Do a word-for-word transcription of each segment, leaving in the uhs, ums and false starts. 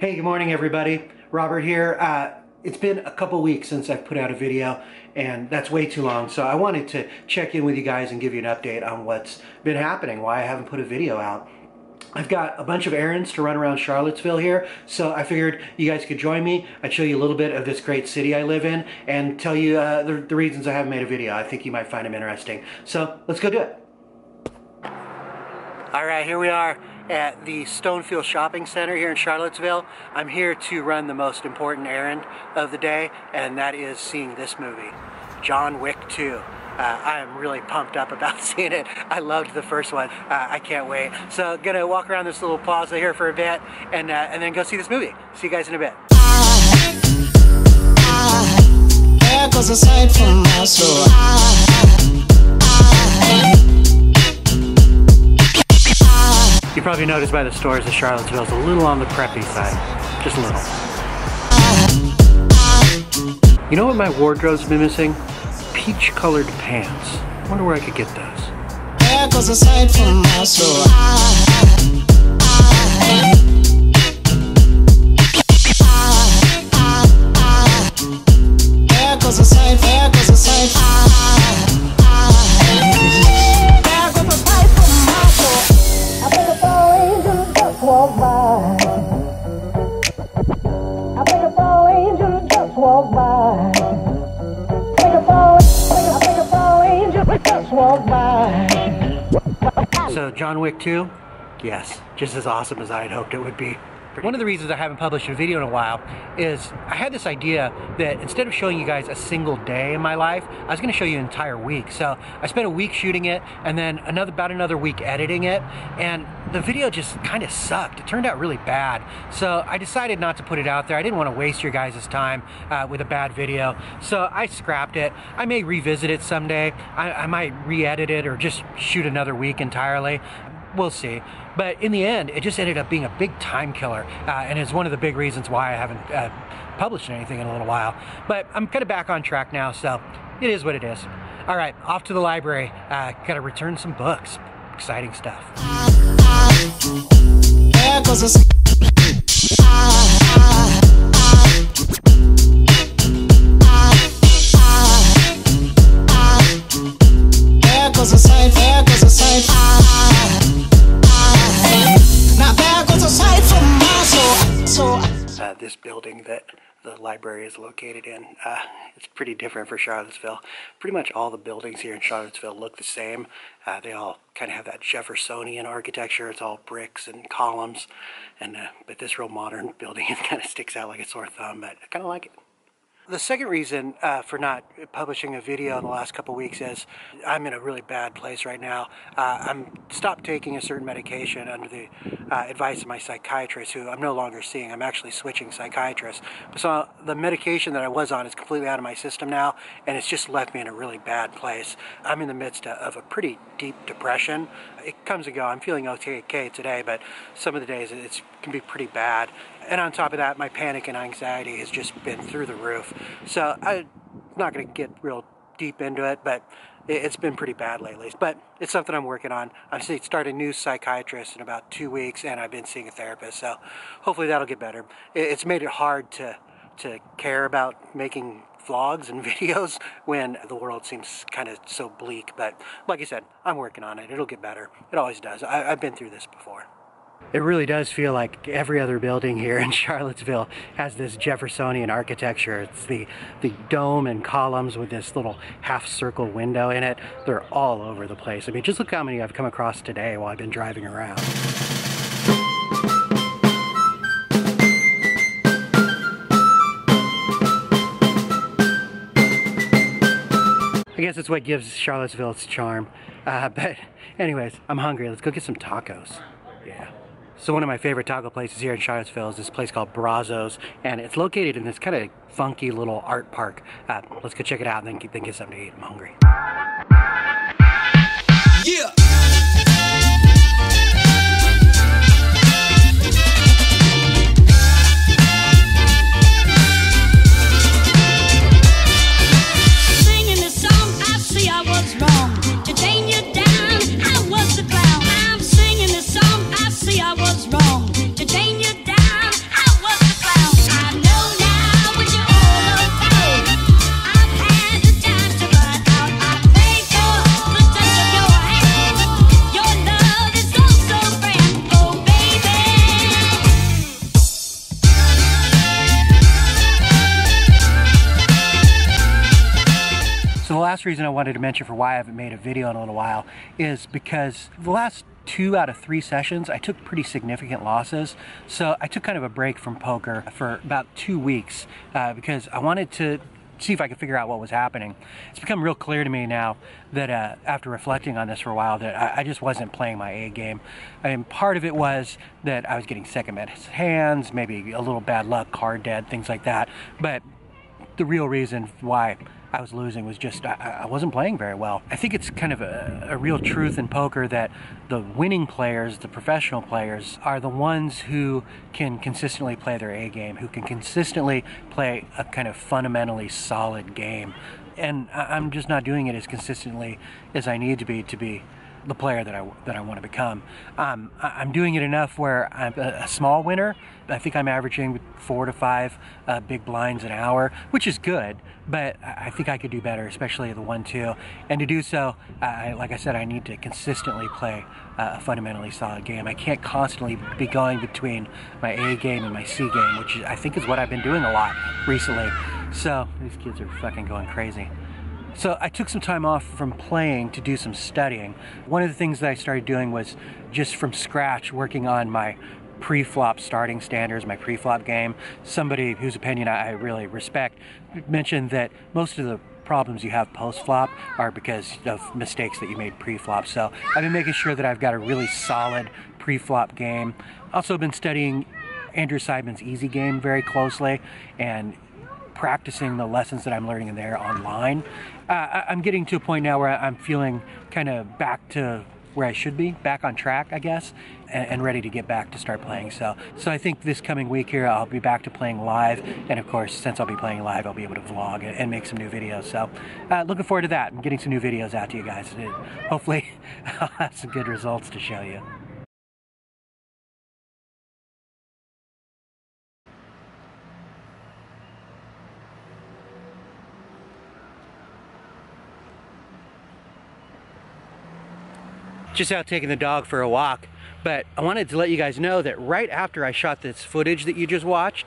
Hey, good morning everybody. Robert here. Uh, it's been a couple weeks since I've put out a video, and that's way too long, so I wanted to check in with you guys and give you an update on what's been happening, why I haven't put a video out. I've got a bunch of errands to run around Charlottesville here, so I figured you guys could join me. I'd show you a little bit of this great city I live in and tell you uh, the, the reasons I haven't made a video. I think you might find them interesting. So let's go do it. All right, here we are at the Stonefield Shopping Center here in Charlottesville. I'm here to run the most important errand of the day, and that is seeing this movie, John Wick two. Uh, I am really pumped up about seeing it. I loved the first one. Uh, I can't wait. So gonna walk around this little plaza here for a bit, and, uh, and then go see this movie. See you guys in a bit. I, I, goes aside from my soul. I, I, I, You probably noticed by the stores that Charlottesville is a little on the preppy side. Just a little. You know what my wardrobe's been missing? Peach-colored pants. I wonder where I could get those. So John Wick two, yes, just as awesome as I had hoped it would be. One of the reasons I haven't published a video in a while is I had this idea that instead of showing you guys a single day in my life, I was going to show you an entire week. So I spent a week shooting it, and then another about another week editing it, and the video just kind of sucked. It turned out really bad. So I decided not to put it out there. I didn't want to waste your guys' time uh, with a bad video. So I scrapped it. I may revisit it someday. I, I might re-edit it or just shoot another week entirely. We'll see. But in the end, it just ended up being a big time killer, uh, and is one of the big reasons why I haven't uh, published anything in a little while. But I'm kind of back on track now, so it is what it is. All right, off to the library. Uh, gotta return some books. Exciting stuff. There goes a sight, there goes a sight. Uh, this building that the library is located in, uh, it's pretty different for Charlottesville. Pretty much all the buildings here in Charlottesville look the same. Uh, they all kind of have that Jeffersonian architecture. It's all bricks and columns, and uh, but this real modern building, it kind of sticks out like a sore thumb, but I kind of like it. The second reason uh, for not publishing a video in the last couple weeks is I'm in a really bad place right now. Uh, I'm stopped taking a certain medication under the uh, advice of my psychiatrist, who I'm no longer seeing. I'm actually switching psychiatrists. So the medication that I was on is completely out of my system now, and it's just left me in a really bad place. I'm in the midst of a pretty deep depression. It comes and goes. I'm feeling okay today, but some of the days it can be pretty bad. And on top of that, my panic and anxiety has just been through the roof. So I'm not going to get real deep into it, but it's been pretty bad lately. But it's something I'm working on. I've started a new psychiatrist in about two weeks, and I've been seeing a therapist. So hopefully that'll get better. It's made it hard to, to care about making vlogs and videos when the world seems kind of so bleak. But like I said, I'm working on it. It'll get better. It always does. I, I've been through this before. It really does feel like every other building here in Charlottesville has this Jeffersonian architecture. It's the, the dome and columns with this little half-circle window in it. They're all over the place. I mean, just look how many I've come across today while I've been driving around. I guess it's what gives Charlottesville its charm. Uh, but anyways, I'm hungry. Let's go get some tacos. Yeah. So one of my favorite taco places here in Charlottesville is this place called Brazos, and it's located in this kind of funky little art park. Uh, let's go check it out and then get, then get something to eat. I'm hungry. Yeah. Wrong to chain you down. I was last reason I wanted to mention for why I haven't made a video in a little while is because the last two out of three sessions I took pretty significant losses, so I took kind of a break from poker for about two weeks uh, because I wanted to see if I could figure out what was happening. It's become real clear to me now that uh, after reflecting on this for a while that I, I just wasn't playing my A game. And part of it was that I was getting second best hands, maybe a little bad luck, card dead, things like that. But the real reason why I was losing was just I, I wasn't playing very well. I think it's kind of a, a real truth in poker that the winning players, the professional players, are the ones who can consistently play their A game, who can consistently play a kind of fundamentally solid game. And I, I'm just not doing it as consistently as I need to be to be the player that I, that I want to become. Um, I'm doing it enough where I'm a small winner. I think I'm averaging four to five uh, big blinds an hour, which is good, but I think I could do better, especially the one two. And to do so, I, like I said, I need to consistently play a fundamentally solid game. I can't constantly be going between my A game and my C game, which I think is what I've been doing a lot recently. So these kids are fucking going crazy. So I took some time off from playing to do some studying. One of the things that I started doing was just from scratch working on my pre-flop starting standards, my pre-flop game. Somebody whose opinion I really respect mentioned that most of the problems you have post-flop are because of mistakes that you made pre-flop. So I've been making sure that I've got a really solid pre-flop game. Also been studying Andrew Seidman's Easy Game very closely and practicing the lessons that I'm learning in there online. Uh, I, I'm getting to a point now where I'm feeling kind of back to where I should be, back on track, I guess, and, and ready to get back to start playing. So, so I think this coming week here, I'll be back to playing live. And of course, since I'll be playing live, I'll be able to vlog and, and make some new videos. So uh, looking forward to that. I'm getting some new videos out to you guys. And hopefully I'll have some good results to show you. Just out taking the dog for a walk, but I wanted to let you guys know that right after I shot this footage that you just watched,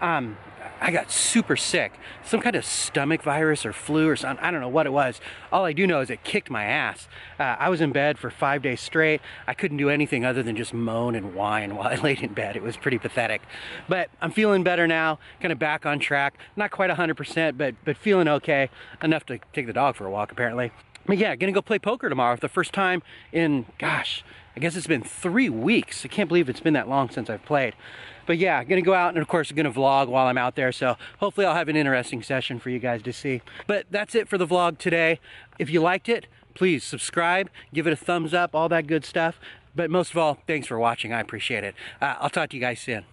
um, I got super sick. Some kind of stomach virus or flu or something. I don't know what it was. All I do know is it kicked my ass. Uh, I was in bed for five days straight. I couldn't do anything other than just moan and whine while I laid in bed. It was pretty pathetic. But I'm feeling better now, kind of back on track. Not quite one hundred percent, but, but feeling okay. Enough to take the dog for a walk, apparently. But yeah, gonna go play poker tomorrow for the first time in, gosh, I guess it's been three weeks. I can't believe it's been that long since I've played. But yeah, gonna go out and of course I'm gonna vlog while I'm out there. So hopefully I'll have an interesting session for you guys to see. But that's it for the vlog today. If you liked it, please subscribe, give it a thumbs up, all that good stuff. But most of all, thanks for watching. I appreciate it. Uh, I'll talk to you guys soon.